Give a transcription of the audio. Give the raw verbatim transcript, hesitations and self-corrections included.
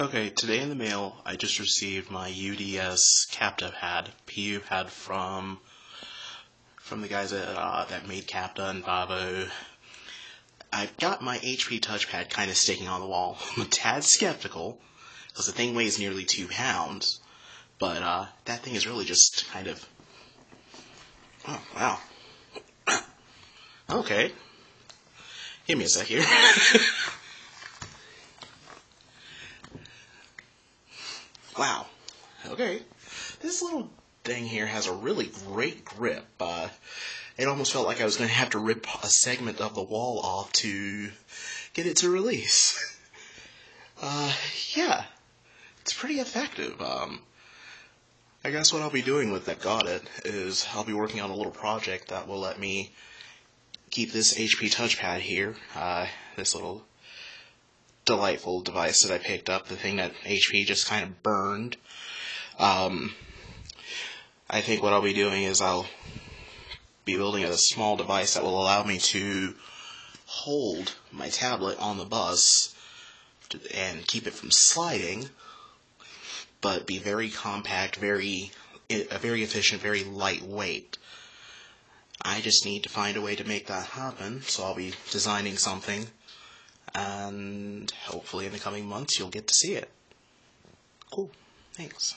Okay, today in the mail I just received my U D S Capta pad, P U pad from from the guys that uh, that made Capta and Babo. I've got my H P touchpad kind of sticking on the wall. I'm a tad skeptical because the thing weighs nearly two pounds, but uh, that thing is really just kind of oh wow. Okay, give me a sec here. Wow. Okay. This little thing here has a really great grip. Uh, it almost felt like I was going to have to rip a segment of the wall off to get it to release. Uh, yeah. It's pretty effective. Um, I guess what I'll be doing with that got it is I'll be working on a little project that will let me keep this H P touchpad here, uh, this little delightful device that I picked up, the thing that H P just kind of burned. Um, I think what I'll be doing is I'll be building a small device that will allow me to hold my tablet on the bus to, and keep it from sliding, but be very compact, very, very efficient, very lightweight. I just need to find a way to make that happen, so I'll be designing something. And hopefully in the coming months you'll get to see it. Cool. Thanks.